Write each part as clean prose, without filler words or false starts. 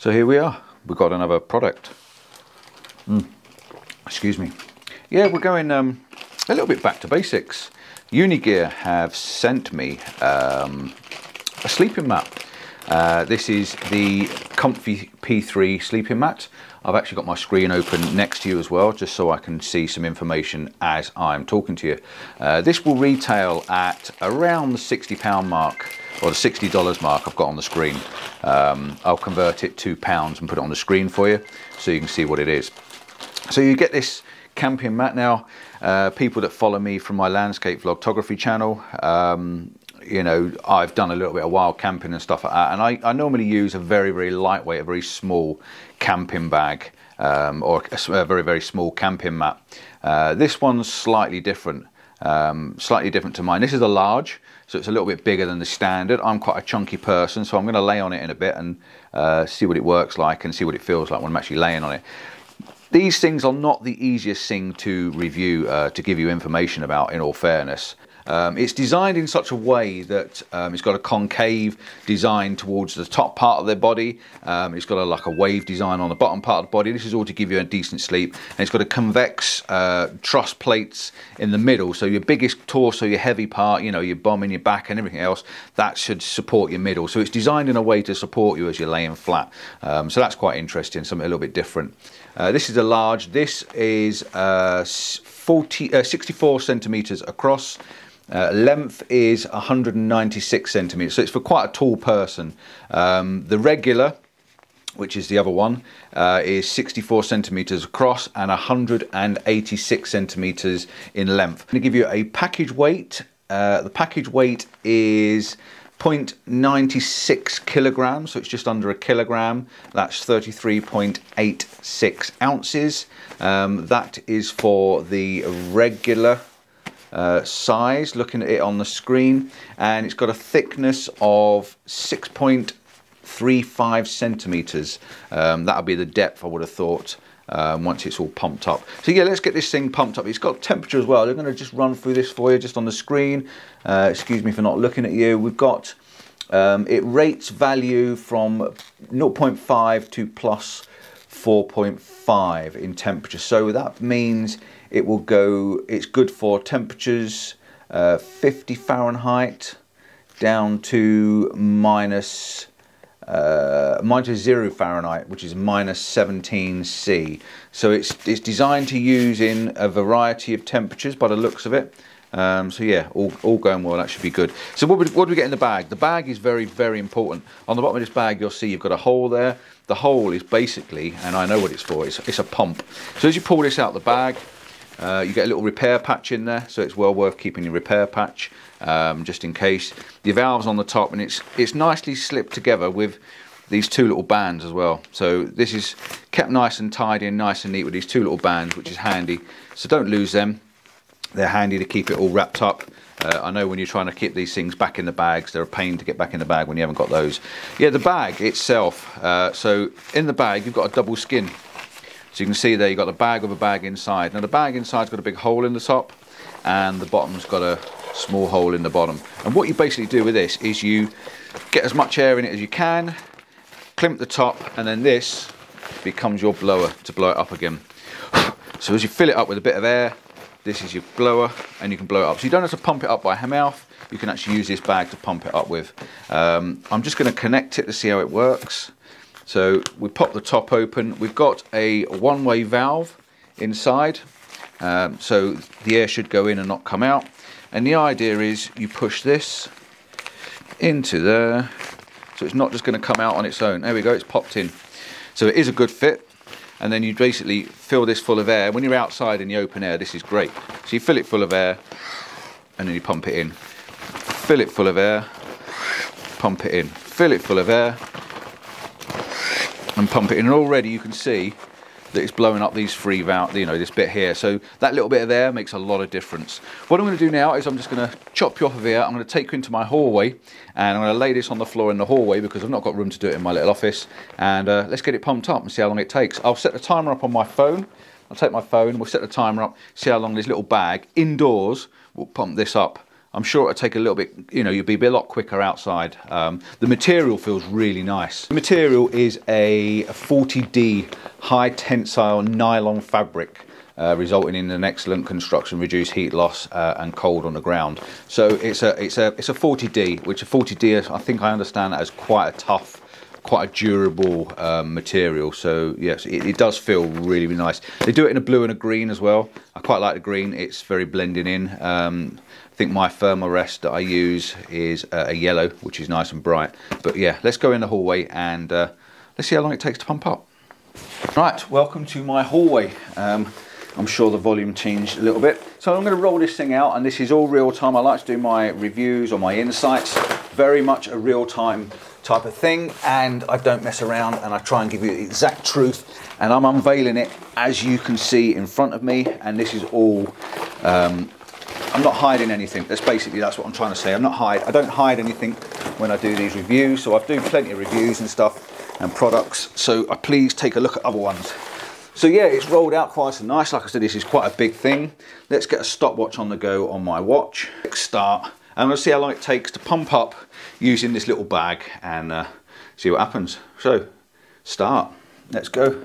So here we are, we've got another product. Excuse me. Yeah, we're going a little bit back to basics. UniGear have sent me a sleeping mat. This is the Comfy p3 sleeping mat. I've actually got my screen open next to you as well, just so I can see some information as I'm talking to you. This will retail at around the £60 mark, or the $60 mark I've got on the screen. I'll convert it to pounds and put it on the screen for you so you can see what it is. So you get this camping mat now. People that follow me from my landscape vlogtography channel, you know, I've done a little bit of wild camping and stuff like that, and I normally use a very, very lightweight, a very small camping bag, or a very, very small camping mat. This one's slightly different to mine. This is a large, so it's a little bit bigger than the standard. I'm quite a chunky person, so I'm going to lay on it in a bit and see what it works like and see what it feels like when I'm actually laying on it. These things are not the easiest thing to review, to give you information about, in all fairness. It's designed in such a way that it's got a concave design towards the top part of their body. It's got like a wave design on the bottom part of the body. This is all to give you a decent sleep. And it's got a convex truss plates in the middle. So your biggest torso, your heavy part, you know, your bum and your back and everything else, that should support your middle. So it's designed in a way to support you as you're laying flat. So that's quite interesting, something a little bit different. This is a large. This is 64 centimeters across. Length is 196 centimeters, so it's for quite a tall person. The regular, which is the other one, is 64 centimeters across and 186 centimeters in length. I'm going to give you a package weight. The package weight is 0.96 kilograms, so it's just under a kilogram. That's 33.86 ounces. That is for the regular size, looking at it on the screen, and it's got a thickness of 6.35 centimeters. That'll be the depth, I would have thought, once it's all pumped up. So yeah, let's get this thing pumped up. It's got temperature as well. They're going to just run through this for you just on the screen. Excuse me for not looking at you. We've got it rates value from 0.5 to plus 4.5 in temperature, so that means it will go, it's good for temperatures 50 Fahrenheit down to minus 0 Fahrenheit, which is minus 17 C. So it's designed to use in a variety of temperatures by the looks of it. So yeah, all going well, that should be good. So what do we get in the bag? The bag is very, very important. On the bottom of this bag, you'll see you've got a hole there. The hole is basically, and I know what it's for, it's a pump. So as you pull this out of the bag, you get a little repair patch in there, so it's well worth keeping your repair patch, just in case. Your valve's on the top, and it's nicely slipped together with these two little bands as well. So this is kept nice and tidy and nice and neat with these two little bands, which is handy. So don't lose them. They're handy to keep it all wrapped up. I know when you're trying to keep these things back in the bags, they're a pain to get back in the bag when you haven't got those. Yeah, the bag itself. So in the bag, you've got a double skin. So you can see there, you've got the bag with a bag inside. Now the bag inside's got a big hole in the top, and the bottom's got a small hole in the bottom. And what you basically do with this is you get as much air in it as you can, crimp the top, and then this becomes your blower to blow it up again. So as you fill it up with a bit of air, this is your blower, and you can blow it up. So you don't have to pump it up by mouth. You can actually use this bag to pump it up with. I'm just going to connect it to see how it works. So we pop the top open. We've got a one-way valve inside. So the air should go in and not come out. And the idea is you push this into there. So it's not just going to come out on its own. There we go, it's popped in. So it is a good fit. And then you basically fill this full of air. When you're outside in the open air, this is great. So you fill it full of air, and then you pump it in. Fill it full of air, pump it in. Fill it full of air, and pump it in. And already you can see that it's blowing up these three valves, you know, this bit here. So that little bit of air makes a lot of difference. What I'm going to do now is I'm just going to chop you off of here. I'm going to take you into my hallway, and I'm going to lay this on the floor in the hallway because I've not got room to do it in my little office. And let's get it pumped up and see how long it takes. I'll set the timer up on my phone. I'll take my phone, we'll set the timer up, see how long this little bag indoors will pump this up I'm sure it'll take a little bit, you know, you'll be a lot quicker outside. The material feels really nice. The material is a 40D high tensile nylon fabric, resulting in an excellent construction, reduced heat loss and cold on the ground. So it's a 40D, which a 40D is, I think I understand that as quite a tough, quite a durable material. So yes, it does feel really, really nice. They do it in a blue and a green as well. I quite like the green, it's very blending in. I think my Thermarest that I use is a yellow, which is nice and bright. But yeah, let's go in the hallway and let's see how long it takes to pump up. Right, welcome to my hallway. I'm sure the volume changed a little bit. So I'm going to roll this thing out, and this is all real time. I like to do my reviews or my insights, very much a real time type of thing, and I don't mess around, and I try and give you the exact truth, and I'm unveiling it as you can see in front of me. And this is all, I'm not hiding anything. That's basically, that's what I'm trying to say. I don't hide anything when I do these reviews. So I do plenty of reviews and stuff and products, so please take a look at other ones. So yeah, it's rolled out quite nice. Like I said, this is quite a big thing. Let's get a stopwatch on the go on my watch. Start. I'm gonna see how long it takes to pump up using this little bag and see what happens. So, start, let's go.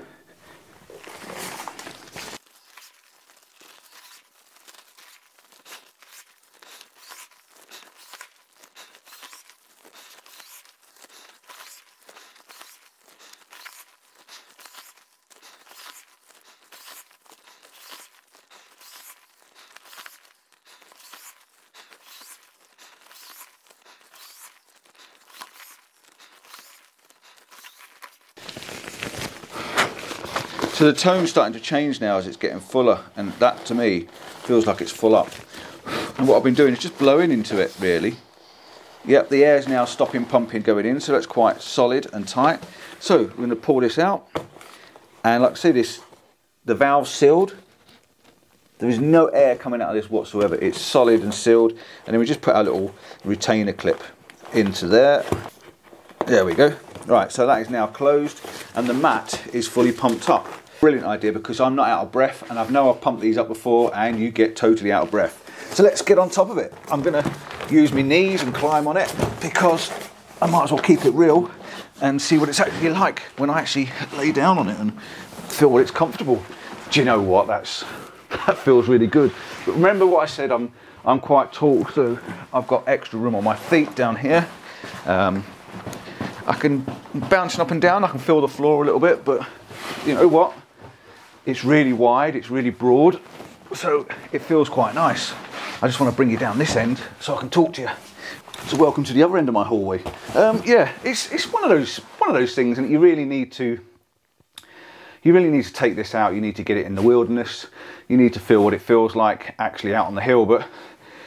So the tone's starting to change now as it's getting fuller, and that to me feels like it's full up. And what I've been doing is just blowing into it really. Yep, the air's now stopping pumping going in, so that's quite solid and tight. So we're going to pull this out, and like see this, the valve's sealed. There is no air coming out of this whatsoever. It's solid and sealed, and then we just put our little retainer clip into there. There we go. Right, so that is now closed, and the mat is fully pumped up. Brilliant idea, because I'm not out of breath, and I know I've pumped these up before and you get totally out of breath. So let's get on top of it. I'm gonna use my knees and climb on it, because I might as well keep it real and see what it's actually like when I actually lay down on it and feel what it's comfortable. Do you know what, that feels really good. But remember what I said, I'm quite tall, so I've got extra room on my feet down here. I can bounce up and down, I can feel the floor a little bit, but you know what? It's really wide, it's really broad, so it feels quite nice. I just want to bring you down this end so I can talk to you. So welcome to the other end of my hallway. Yeah, it's one of those things, and you really need to take this out. You need to get it in the wilderness. You need to feel what it feels like actually out on the hill, but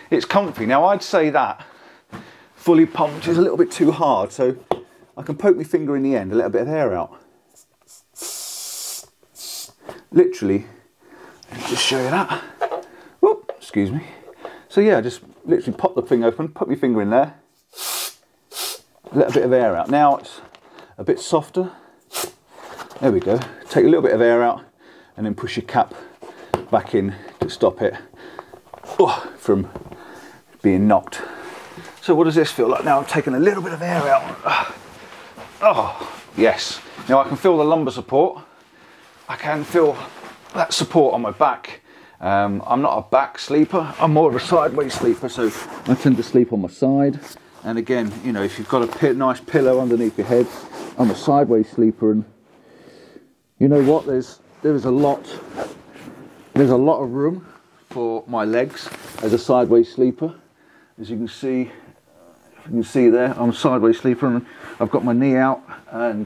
it's comfy. Now I'd say that fully pumped is a little bit too hard, so I can poke my finger in the end and let a bit of air out. Literally, just show you that. Whoop, excuse me. So yeah, just literally pop the thing open, put my finger in there, let a bit of air out. Now it's a bit softer. There we go. Take a little bit of air out and then push your cap back in to stop it from being knocked. So what does this feel like now? I'm taking a little bit of air out. Oh, yes. Now I can feel the lumbar support. I can feel that support on my back. I'm not a back sleeper, I'm more of a sideways sleeper, so I tend to sleep on my side. And again, you know, if you've got a nice pillow underneath your head, I'm a sideways sleeper, and you know what, there's a lot of room for my legs as a sideways sleeper. As you can see, if you can see there, I'm a sideways sleeper, and I've got my knee out, and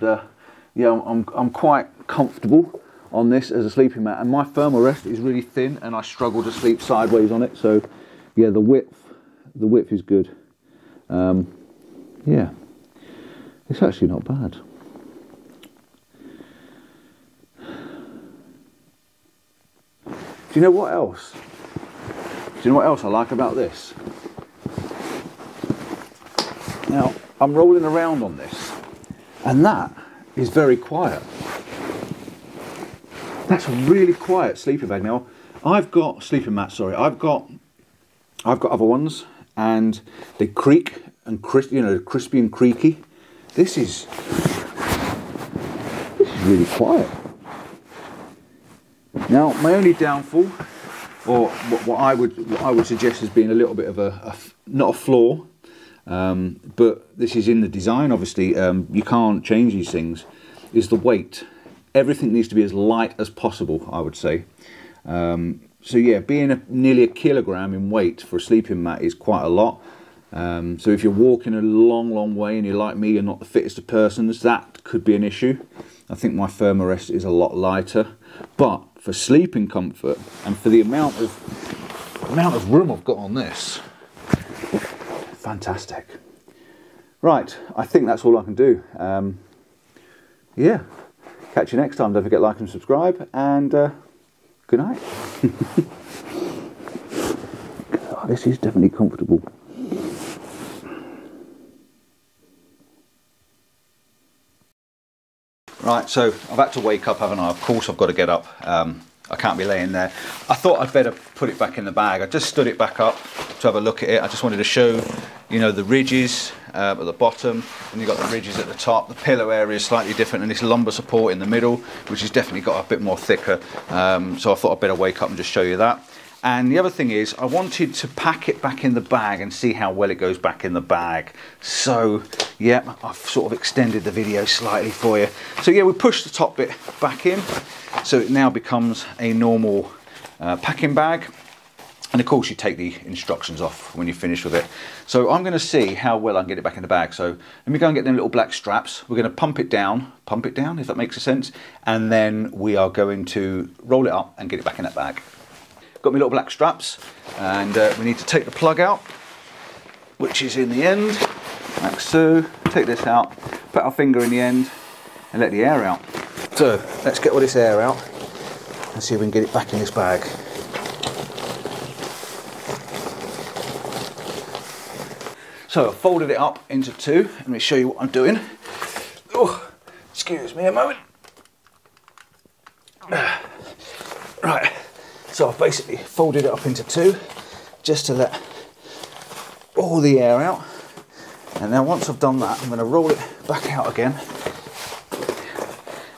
yeah, I'm quite comfortable on this as a sleeping mat, and my Thermarest is really thin, and I struggle to sleep sideways on it. So yeah, the width is good. Yeah, it's actually not bad. Do you know what else? Do you know what else I like about this? Now I'm rolling around on this, and that is very quiet. That's a really quiet sleeping bag. Now I've got other ones, and they creak and crispy and creaky. This is really quiet. Now, my only downfall, or what I would suggest as being a little bit of a not a flaw, but this is in the design, obviously, you can't change these things, is the weight. Everything needs to be as light as possible, I would say. So yeah, being nearly a kilogram in weight for a sleeping mat is quite a lot. So if you're walking a long, long way and you're like me, you're not the fittest of persons, that could be an issue. I think my Thermarest is a lot lighter, but for sleeping comfort and for the amount of room I've got on this, fantastic. Right, I think that's all I can do. Yeah, catch you next time. Don't forget to like and subscribe, and good night. Oh, this is definitely comfortable. Right, so I've had to wake up, haven't I? Of course I've got to get up. I can't be laying there. I thought I'd better put it back in the bag. I just stood it back up to have a look at it. I just wanted to show, you know, the ridges at the bottom, and you've got the ridges at the top. The pillow area is slightly different, and this lumbar support in the middle, which has definitely got a bit more thicker. So I thought I'd better wake up and just show you that. And the other thing is, I wanted to pack it back in the bag and see how well it goes back in the bag. So, yeah, I've sort of extended the video slightly for you. So, yeah, we push the top bit back in. So it now becomes a normal packing bag. And, of course, you take the instructions off when you finish with it. So I'm going to see how well I can get it back in the bag. So let me go and get them little black straps. We're going to pump it down, if that makes sense. And then we are going to roll it up and get it back in that bag. Got my little black straps, and we need to take the plug out, which is in the end, like so. Take this out, put our finger in the end, and let the air out. So let's get all this air out and see if we can get it back in this bag. So I folded it up into two. Let me show you what I'm doing. Oh, excuse me a moment. Right. So I've basically folded it up into two just to let all the air out. And now once I've done that, I'm going to roll it back out again.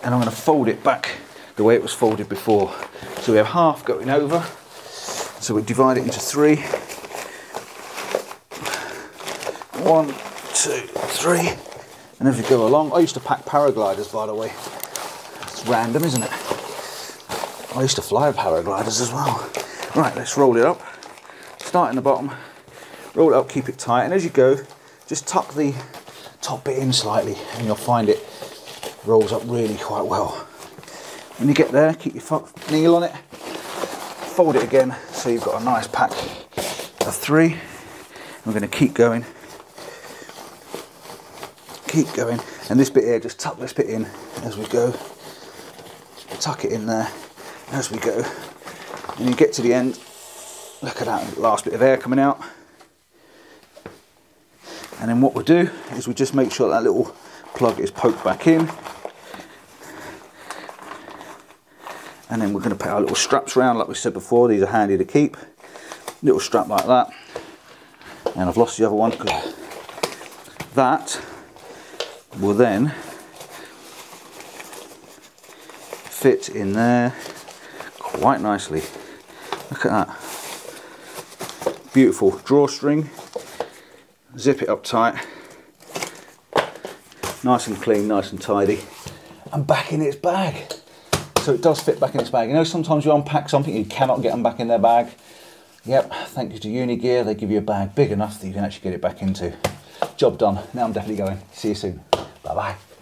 And I'm going to fold it back the way it was folded before. So we have half going over. So we divide it into three. 1, 2, 3. And as we go along, I used to pack paragliders, by the way. It's random, isn't it? I used to fly paragliders as well. Right, let's roll it up. Start in the bottom, roll it up, keep it tight. And as you go, just tuck the top bit in slightly and you'll find it rolls up really quite well. When you get there, keep your kneel on it, fold it again so you've got a nice pack of three. We're gonna keep going. And this bit here, just tuck this bit in as we go. Tuck it in there. As we go, and you get to the end, look at that last bit of air coming out. And then what we'll do is we just make sure that little plug is poked back in. And then we're going to put our little straps round, like we said before. These are handy to keep. Little strap like that. And I've lost the other one. That will then fit in there. Quite nicely. Look at that. Beautiful drawstring. Zip it up tight. Nice and clean, nice and tidy. And back in its bag. So it does fit back in its bag. You know, sometimes you unpack something, you cannot get them back in their bag. Yep, thank you to UniGear. They give you a bag big enough that you can actually get it back into. Job done. Now I'm definitely going. See you soon. Bye-bye.